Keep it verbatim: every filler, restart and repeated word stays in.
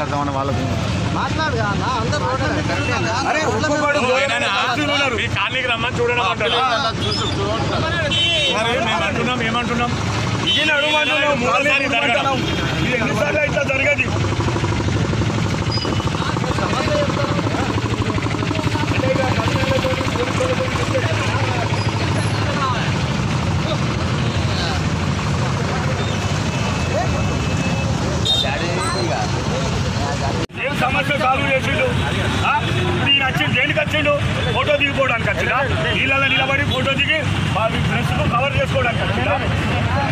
మాట్లాడదామని వాళ్ళకు ఇట్లా జరగదు समस्या सालू जैन की वो फोटो दिखा नील निबड़ी फोटो दिखी फ्रेंड्स को कवर चुस्क।